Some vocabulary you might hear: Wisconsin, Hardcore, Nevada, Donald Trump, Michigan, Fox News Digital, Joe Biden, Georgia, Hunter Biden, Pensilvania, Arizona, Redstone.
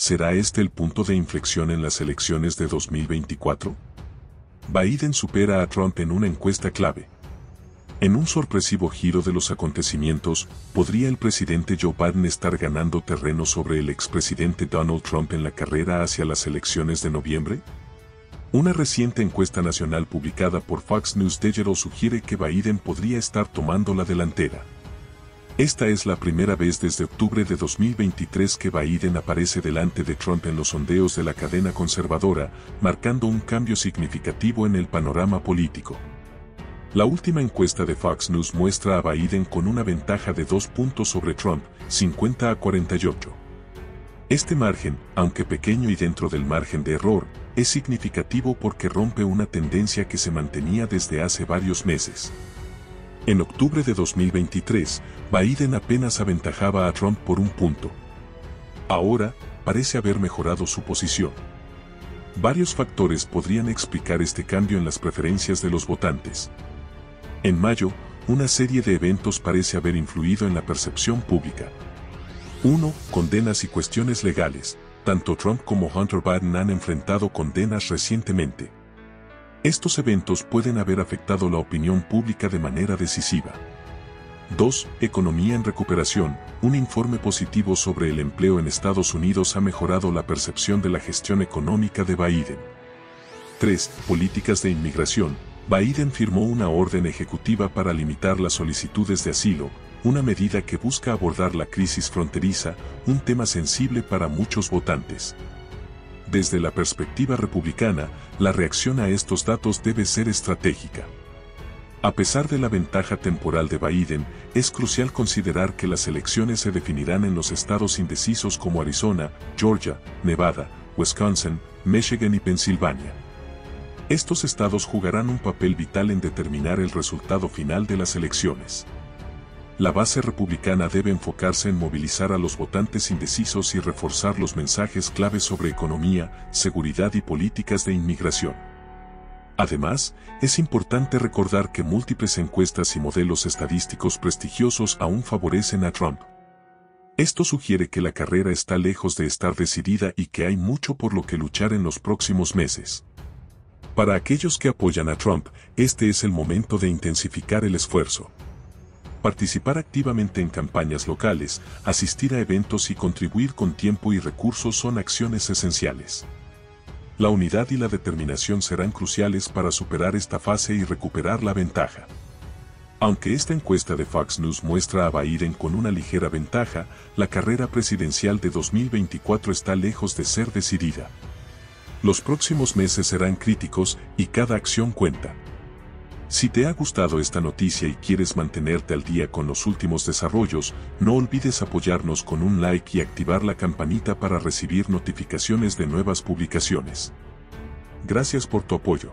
¿Será este el punto de inflexión en las elecciones de 2024? Biden supera a Trump en una encuesta clave. En un sorpresivo giro de los acontecimientos, ¿podría el presidente Joe Biden estar ganando terreno sobre el expresidente Donald Trump en la carrera hacia las elecciones de noviembre? Una reciente encuesta nacional publicada por Fox News Digital sugiere que Biden podría estar tomando la delantera. Esta es la primera vez desde octubre de 2023 que Biden aparece delante de Trump en los sondeos de la cadena conservadora, marcando un cambio significativo en el panorama político. La última encuesta de Fox News muestra a Biden con una ventaja de 2 puntos sobre Trump, 50 a 48. Este margen, aunque pequeño y dentro del margen de error, es significativo porque rompe una tendencia que se mantenía desde hace varios meses. En octubre de 2023, Biden apenas aventajaba a Trump por 1 punto. Ahora, parece haber mejorado su posición. Varios factores podrían explicar este cambio en las preferencias de los votantes. En mayo, una serie de eventos parece haber influido en la percepción pública. 1. Condenas y cuestiones legales. Tanto Trump como Hunter Biden han enfrentado condenas recientemente. Estos eventos pueden haber afectado la opinión pública de manera decisiva. 2. Economía en recuperación. Un informe positivo sobre el empleo en Estados Unidos ha mejorado la percepción de la gestión económica de Biden. 3. Políticas de inmigración. Biden firmó una orden ejecutiva para limitar las solicitudes de asilo, una medida que busca abordar la crisis fronteriza, un tema sensible para muchos votantes. Desde la perspectiva republicana, la reacción a estos datos debe ser estratégica. A pesar de la ventaja temporal de Biden, es crucial considerar que las elecciones se definirán en los estados indecisos como Arizona, Georgia, Nevada, Wisconsin, Michigan y Pensilvania. Estos estados jugarán un papel vital en determinar el resultado final de las elecciones. La base republicana debe enfocarse en movilizar a los votantes indecisos y reforzar los mensajes clave sobre economía, seguridad y políticas de inmigración. Además, es importante recordar que múltiples encuestas y modelos estadísticos prestigiosos aún favorecen a Trump. Esto sugiere que la carrera está lejos de estar decidida y que hay mucho por lo que luchar en los próximos meses. Para aquellos que apoyan a Trump, este es el momento de intensificar el esfuerzo. Participar activamente en campañas locales, asistir a eventos y contribuir con tiempo y recursos son acciones esenciales. La unidad y la determinación serán cruciales para superar esta fase y recuperar la ventaja. Aunque esta encuesta de Fox News muestra a Biden con una ligera ventaja, la carrera presidencial de 2024 está lejos de ser decidida. Los próximos meses serán críticos y cada acción cuenta. Si te ha gustado esta noticia y quieres mantenerte al día con los últimos desarrollos, no olvides apoyarnos con un like y activar la campanita para recibir notificaciones de nuevas publicaciones. Gracias por tu apoyo.